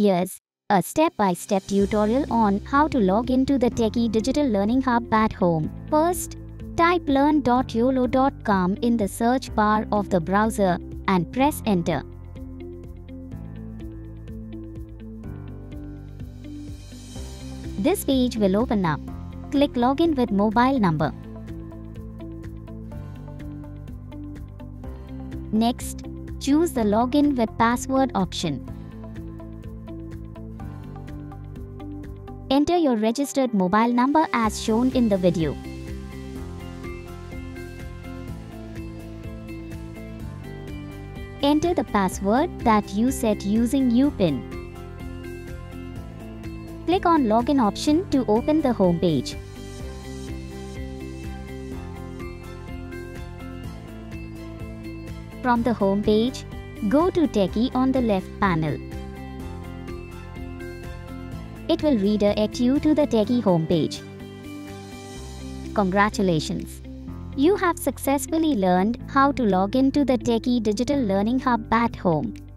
years. A step-by-step tutorial on how to log into the Tekie Digital Learning Hub at home. First, type learn.uolo.com in the search bar of the browser and press enter. This page will open up. Click Login with Mobile Number. Next, choose the Login with Password option. Enter your registered mobile number as shown in the video. Enter the password that you set using UPIN. Click on Login option to open the home page. From the home page, go to Tekie on the left panel. It will redirect you to the Tekie homepage. Congratulations! You have successfully learned how to log into the Tekie Digital Learning Hub at home.